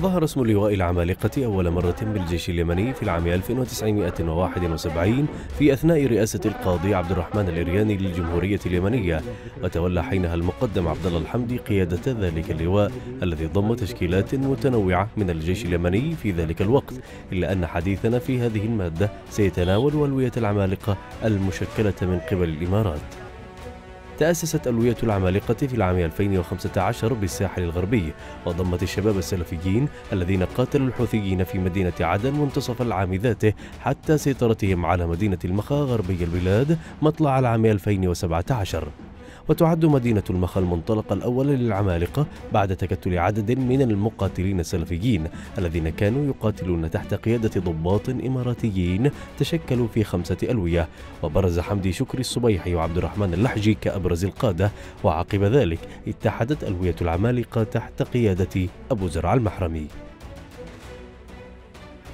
ظهر اسم لواء العمالقة أول مرة بالجيش اليمني في العام 1971 في أثناء رئاسة القاضي عبد الرحمن الإرياني للجمهورية اليمنية، وتولى حينها المقدم عبدالله الحمدي قيادة ذلك اللواء الذي ضم تشكيلات متنوعة من الجيش اليمني في ذلك الوقت، إلا أن حديثنا في هذه المادة سيتناول ألوية العمالقة المشكلة من قبل الإمارات. تأسست ألوية العمالقة في العام 2015 بالساحل الغربي، وضمت الشباب السلفيين الذين قاتلوا الحوثيين في مدينة عدن منتصف العام ذاته حتى سيطرتهم على مدينة المخا غربي البلاد مطلع العام 2017. وتعد مدينة المخا المنطلق الأول للعمالقة بعد تكتل عدد من المقاتلين السلفيين الذين كانوا يقاتلون تحت قيادة ضباط إماراتيين تشكلوا في 5 ألوية، وبرز حمدي شكر الصبيحي وعبد الرحمن اللحجي كأبرز القادة، وعقب ذلك اتحدت ألوية العمالقة تحت قيادة أبو زرع المحرمي.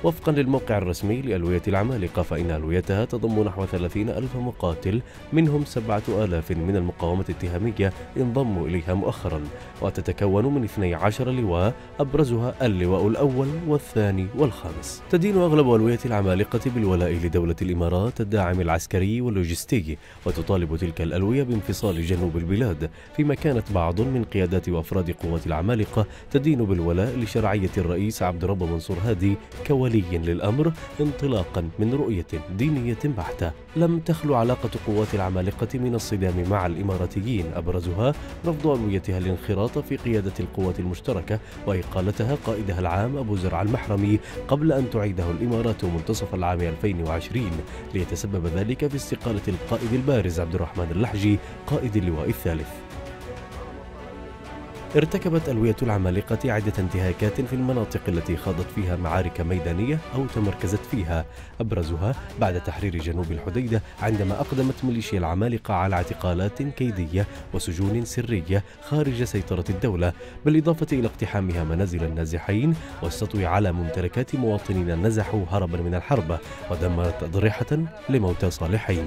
وفقا للموقع الرسمي لألوية العمالقة فإن ألويتها تضم نحو 30,000 مقاتل، منهم 7,000 من المقاومة التهامية انضموا إليها مؤخرا، وتتكون من 12 لواء أبرزها اللواء الأول والثاني والخامس. تدين أغلب ألوية العمالقة بالولاء لدولة الإمارات الداعم العسكري واللوجستي، وتطالب تلك الألوية بانفصال جنوب البلاد، فيما كانت بعض من قيادات وأفراد قوات العمالقة تدين بالولاء لشرعية الرئيس عبد ربه منصور هادي ولي للأمر انطلاقا من رؤية دينية بحتة. لم تخلو علاقة قوات العمالقة من الصدام مع الإماراتيين، أبرزها رفض ألويتها الانخراط في قيادة القوات المشتركة وإقالتها قائدها العام أبو زرع المحرمي قبل أن تعيده الإمارات منتصف العام 2020، ليتسبب ذلك في استقالة القائد البارز عبد الرحمن اللحجي قائد اللواء الثالث. ارتكبت ألوية العمالقة عدة انتهاكات في المناطق التي خاضت فيها معارك ميدانية أو تمركزت فيها، أبرزها بعد تحرير جنوب الحديدة عندما أقدمت ميليشيا العمالقة على اعتقالات كيدية وسجون سرية خارج سيطرة الدولة، بالإضافة إلى اقتحامها منازل النازحين والسطو على ممتلكات مواطنين نزحوا هربا من الحرب، ودمرت أضرحة لموتى صالحين.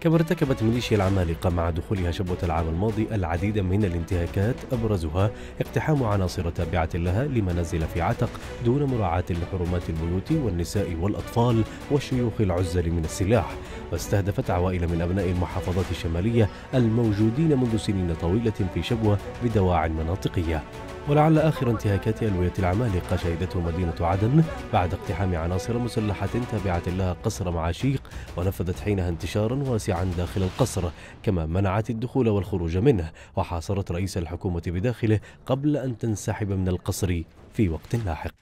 كما ارتكبت ميليشيا العمالقة مع دخولها شبوة العام الماضي العديد من الانتهاكات، أبرزها اقتحام عناصر تابعة لها لمنازل في عتق دون مراعاة لحرمات البيوت والنساء والأطفال والشيوخ العزل من السلاح، واستهدفت عوائل من أبناء المحافظات الشمالية الموجودين منذ سنين طويلة في شبوة بدواعٍ مناطقية. ولعل آخر انتهاكات ألوية العمالقة شهدته مدينة عدن بعد اقتحام عناصر مسلحة تابعة لها قصر معاشيق، ونفذت حينها انتشارا واسعا داخل القصر، كما منعت الدخول والخروج منه، وحاصرت رئيس الحكومة بداخله قبل أن تنسحب من القصر في وقت لاحق.